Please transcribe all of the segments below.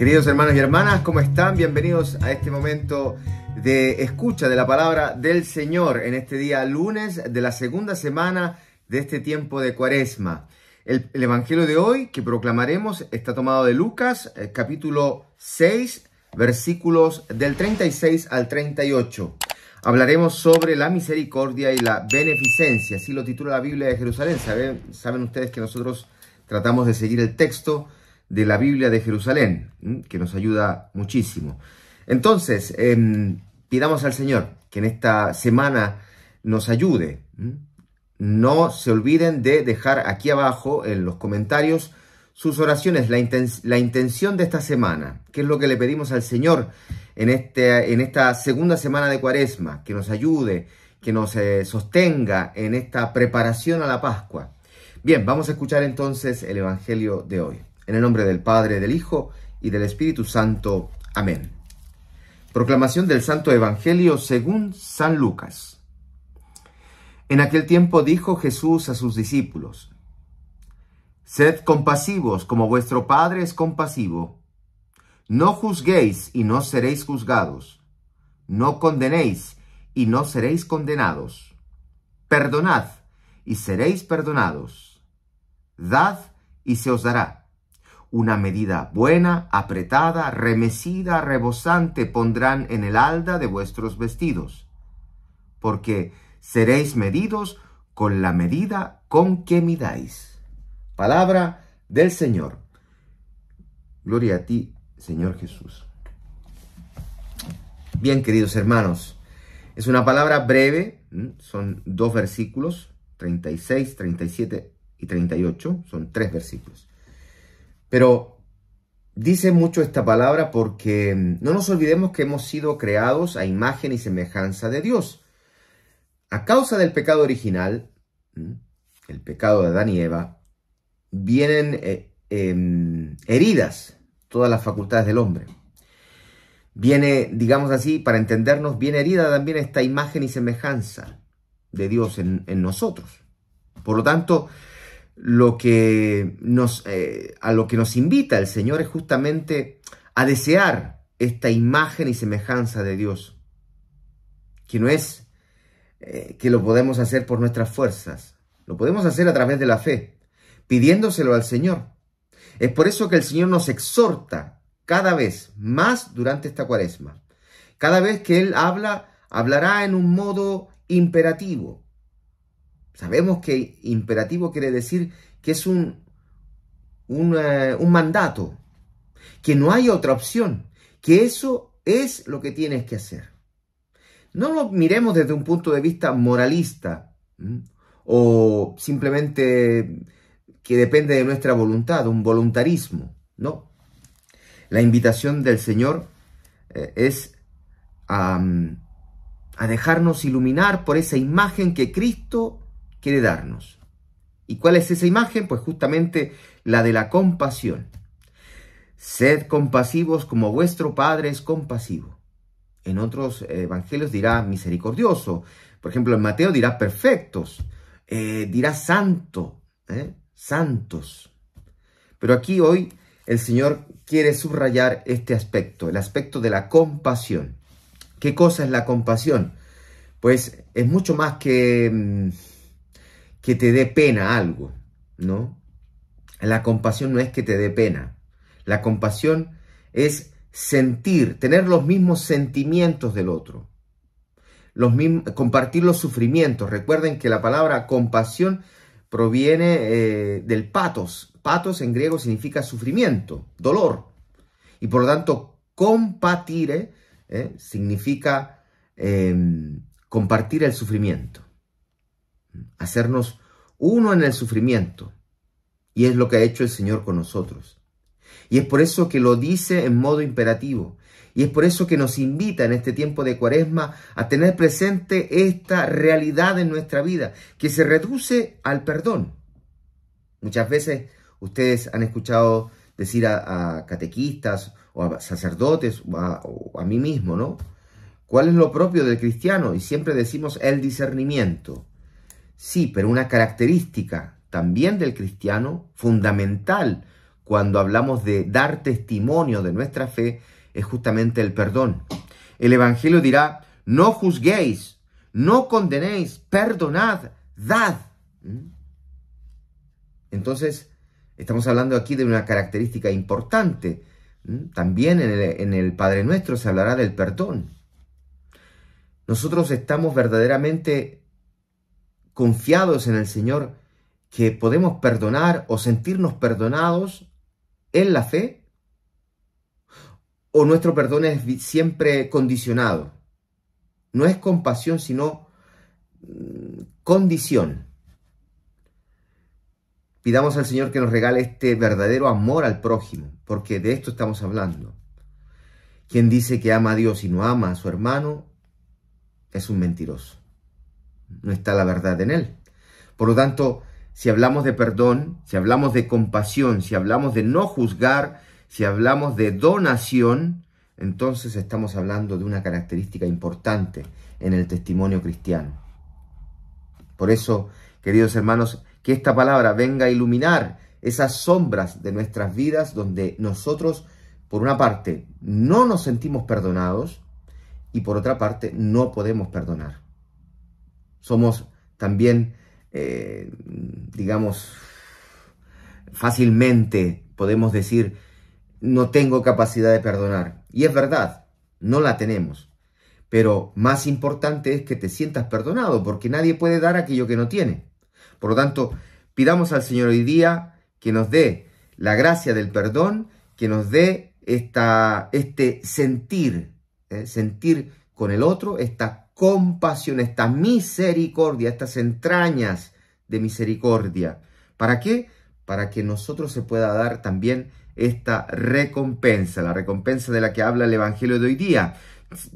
Queridos hermanos y hermanas, ¿cómo están? Bienvenidos a este momento de escucha de la palabra del Señor en este día lunes de la segunda semana de este tiempo de Cuaresma. El Evangelio de hoy que proclamaremos está tomado de Lucas, capítulo 6, versículos del 36 al 38. Hablaremos sobre la misericordia y la beneficencia, así lo titula la Biblia de Jerusalén. Saben ustedes que nosotros tratamos de seguir el texto de la Biblia de Jerusalén, que nos ayuda muchísimo. Entonces, pidamos al Señor que en esta semana nos ayude. No se olviden de dejar aquí abajo en los comentarios sus oraciones, la intención de esta semana, que es lo que le pedimos al Señor en esta segunda semana de Cuaresma, que nos ayude, que nos sostenga en esta preparación a la Pascua. Bien, vamos a escuchar entonces el Evangelio de hoy. En el nombre del Padre, del Hijo y del Espíritu Santo. Amén. Proclamación del Santo Evangelio según San Lucas. En aquel tiempo dijo Jesús a sus discípulos: Sed compasivos como vuestro Padre es compasivo. No juzguéis y no seréis juzgados. No condenéis y no seréis condenados. Perdonad y seréis perdonados. Dad y se os dará. Una medida buena, apretada, remecida, rebosante pondrán en el alda de vuestros vestidos, porque seréis medidos con la medida con que midáis. Palabra del Señor. Gloria a ti, Señor Jesús. Bien, queridos hermanos, es una palabra breve, son dos versículos, 36, 37 y 38, son tres versículos. Pero dice mucho esta palabra porque no nos olvidemos que hemos sido creados a imagen y semejanza de Dios. A causa del pecado original, el pecado de Adán y Eva, vienen heridas todas las facultades del hombre. Viene, digamos así, para entendernos, viene herida también esta imagen y semejanza de Dios en nosotros. Por lo tanto, a lo que nos invita el Señor es justamente a desear esta imagen y semejanza de Dios, que no es que lo podemos hacer por nuestras fuerzas, lo podemos hacer a través de la fe, pidiéndoselo al Señor. Es por eso que el Señor nos exhorta cada vez más durante esta Cuaresma. Cada vez que Él hablará en un modo imperativo. Sabemos que imperativo quiere decir que es un mandato, que no hay otra opción, que eso es lo que tienes que hacer. No lo miremos desde un punto de vista moralista o simplemente que depende de nuestra voluntad, un voluntarismo, no. La invitación del Señor es a dejarnos iluminar por esa imagen que Cristo quiere darnos. ¿Y cuál es esa imagen? Pues justamente la de la compasión. Sed compasivos como vuestro Padre es compasivo. En otros evangelios dirá misericordioso. Por ejemplo, en Mateo dirá perfectos. Dirá santo. Santos. Pero aquí hoy el Señor quiere subrayar este aspecto, el aspecto de la compasión. ¿Qué cosa es la compasión? Pues es mucho más que te dé pena algo, ¿no? La compasión no es que te dé pena. La compasión es sentir, tener los mismos sentimientos del otro. Compartir los sufrimientos. Recuerden que la palabra compasión proviene del patos. Patos en griego significa sufrimiento, dolor. Y por lo tanto, compatire significa compartir el sufrimiento. Hacernos uno en el sufrimiento, y es lo que ha hecho el Señor con nosotros, y es por eso que lo dice en modo imperativo, y es por eso que nos invita en este tiempo de Cuaresma a tener presente esta realidad en nuestra vida, que se reduce al perdón. Muchas veces ustedes han escuchado decir a catequistas o a sacerdotes o a mí mismo, ¿no? ¿Cuál es lo propio del cristiano? Y siempre decimos el discernimiento. Sí, pero una característica también del cristiano fundamental cuando hablamos de dar testimonio de nuestra fe es justamente el perdón. El Evangelio dirá, no juzguéis, no condenéis, perdonad, dad. Entonces, estamos hablando aquí de una característica importante. También en el Padre Nuestro se hablará del perdón. Nosotros estamos verdaderamente confiados en el Señor que podemos perdonar o sentirnos perdonados en la fe, o nuestro perdón es siempre condicionado. No es compasión, sino condición. Pidamos al Señor que nos regale este verdadero amor al prójimo, porque de esto estamos hablando. Quien dice que ama a Dios y no ama a su hermano es un mentiroso. No está la verdad en él. Por lo tanto, si hablamos de perdón, si hablamos de compasión, si hablamos de no juzgar, si hablamos de donación, entonces estamos hablando de una característica importante en el testimonio cristiano. Por eso, queridos hermanos, que esta palabra venga a iluminar esas sombras de nuestras vidas donde nosotros, por una parte, no nos sentimos perdonados y por otra parte, no podemos perdonar. Somos también, digamos, fácilmente podemos decir, no tengo capacidad de perdonar. Y es verdad, no la tenemos. Pero más importante es que te sientas perdonado, porque nadie puede dar aquello que no tiene. Por lo tanto, pidamos al Señor hoy día que nos dé la gracia del perdón, que nos dé este sentir, sentir con el otro, esta compasión, esta misericordia, estas entrañas de misericordia. ¿Para qué? Para que nosotros se pueda dar también esta recompensa, la recompensa de la que habla el Evangelio de hoy día.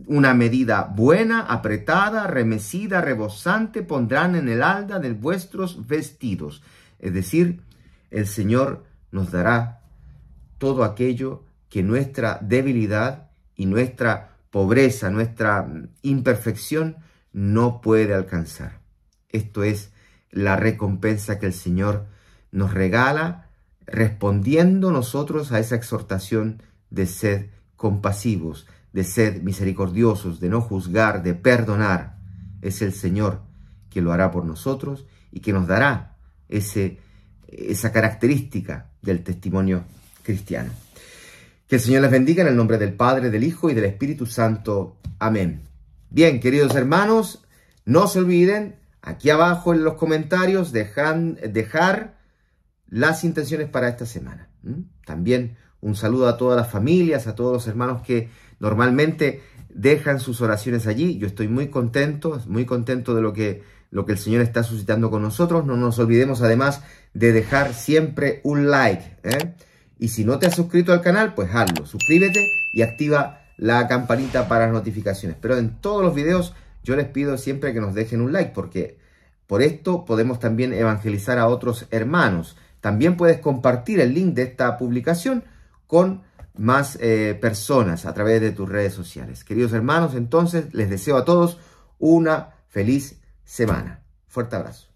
Una medida buena, apretada, remecida, rebosante, pondrán en el alda de vuestros vestidos. Es decir, el Señor nos dará todo aquello que nuestra debilidad y nuestra pobreza, nuestra imperfección no puede alcanzar. Esto es la recompensa que el Señor nos regala, respondiendo nosotros a esa exhortación de ser compasivos, de ser misericordiosos, de no juzgar, de perdonar. Es el Señor que lo hará por nosotros y que nos dará esa característica del testimonio cristiano. Que el Señor les bendiga en el nombre del Padre, del Hijo y del Espíritu Santo. Amén. Bien, queridos hermanos, no se olviden, aquí abajo en los comentarios, dejar las intenciones para esta semana. También un saludo a todas las familias, a todos los hermanos que normalmente dejan sus oraciones allí. Yo estoy muy contento de lo que el Señor está suscitando con nosotros. No nos olvidemos además de dejar siempre un like. Y si no te has suscrito al canal, pues hazlo. Suscríbete y activa la campanita para las notificaciones. Pero en todos los videos yo les pido siempre que nos dejen un like, porque por esto podemos también evangelizar a otros hermanos. También puedes compartir el link de esta publicación con más personas a través de tus redes sociales. Queridos hermanos, entonces les deseo a todos una feliz semana. Fuerte abrazo.